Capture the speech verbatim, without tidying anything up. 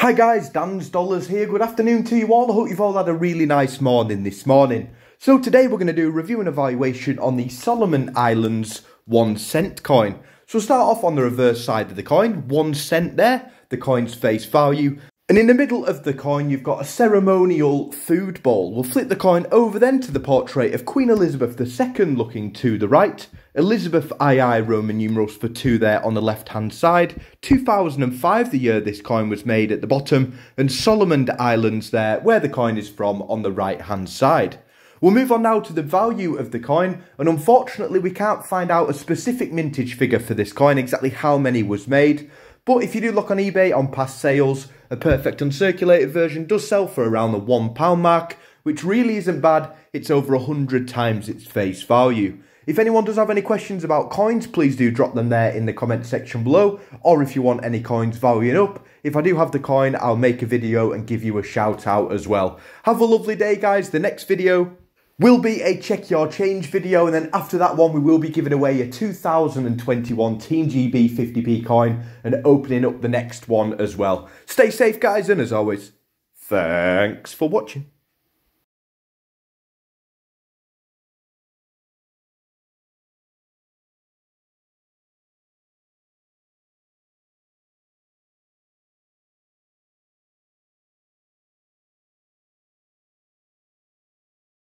Hi guys, Dans Dollars here. Good afternoon to you all. I hope you've all had a really nice morning this morning. So today we're going to do a review and evaluation on the Solomon Islands one cent coin. So we'll start off on the reverse side of the coin, one cent there, the coin's face value. And in the middle of the coin you've got a ceremonial food bowl. We'll flip the coin over then to the portrait of Queen Elizabeth the Second looking to the right. Elizabeth the Second, Roman numerals for two there on the left hand side, two thousand five the year this coin was made at the bottom, and Solomon Islands there where the coin is from on the right hand side. We'll move on now to the value of the coin, and unfortunately we can't find out a specific mintage figure for this coin, exactly how many was made, but if you do look on eBay on past sales, a perfect uncirculated version does sell for around the one pound mark, which really isn't bad. It's over one hundred times its face value. If anyone does have any questions about coins, please do drop them there in the comment section below, or if you want any coins valuing up, if I do have the coin, I'll make a video and give you a shout out as well. Have a lovely day guys. The next video will be a check your change video, and then after that one we will be giving away a two thousand twenty-one Team G B fifty p coin and opening up the next one as well. Stay safe guys, and as always, thanks for watching.